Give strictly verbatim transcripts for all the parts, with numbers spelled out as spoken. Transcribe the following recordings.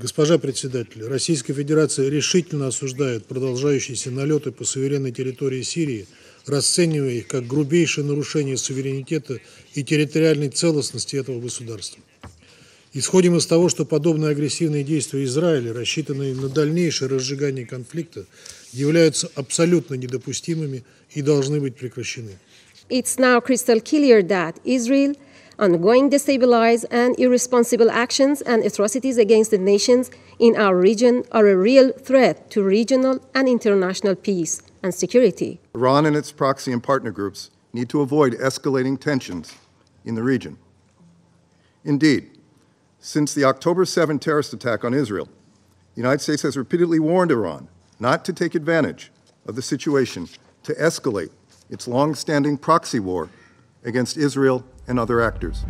Госпожа председатель, Российская Федерация решительно осуждает продолжающиеся налеты по суверенной территории Сирии, расценивая их как грубейшее нарушение суверенитета и территориальной целостности этого государства. Исходим из того, что подобные агрессивные действия Израиля, рассчитанные на дальнейшее разжигание конфликта, являются абсолютно недопустимыми и должны быть прекращены. It's now crystal clear that Israel ongoing destabilized and irresponsible actions and atrocities against the nations in our region are a real threat to regional and international peace and security. Iran and its proxy and partner groups need to avoid escalating tensions in the region. Indeed, since the October seventh terrorist attack on Israel, the United States has repeatedly warned Iran not to take advantage of the situation to escalate its long-standing proxy war against Israel and other actors.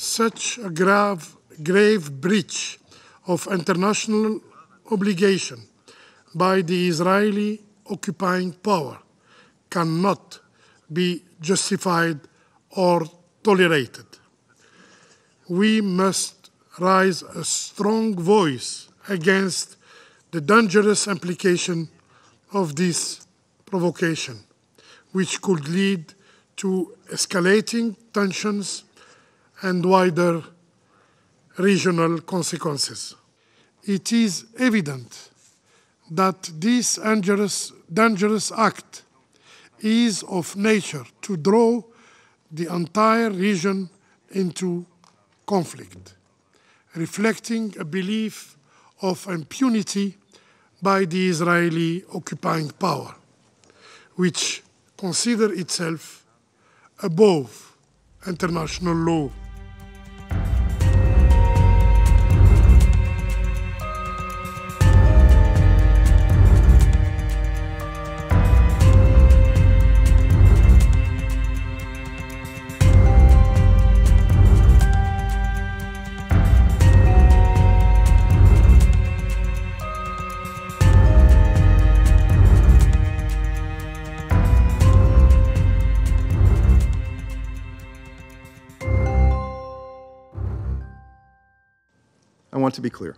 Such a grave, grave breach of international obligation by the Israeli occupying power cannot be justified or tolerated. We must raise a strong voice against the dangerous implication of this provocation, which could lead to escalating tensions and wider regional consequences. It is evident that this dangerous, dangerous act is of nature to draw the entire region into conflict, reflecting a belief of impunity by the Israeli occupying power, which considers itself above international law. I want to be clear.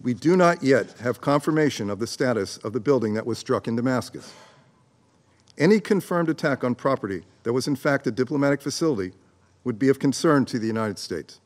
We do not yet have confirmation of the status of the building that was struck in Damascus. Any confirmed attack on property that was in fact a diplomatic facility would be of concern to the United States.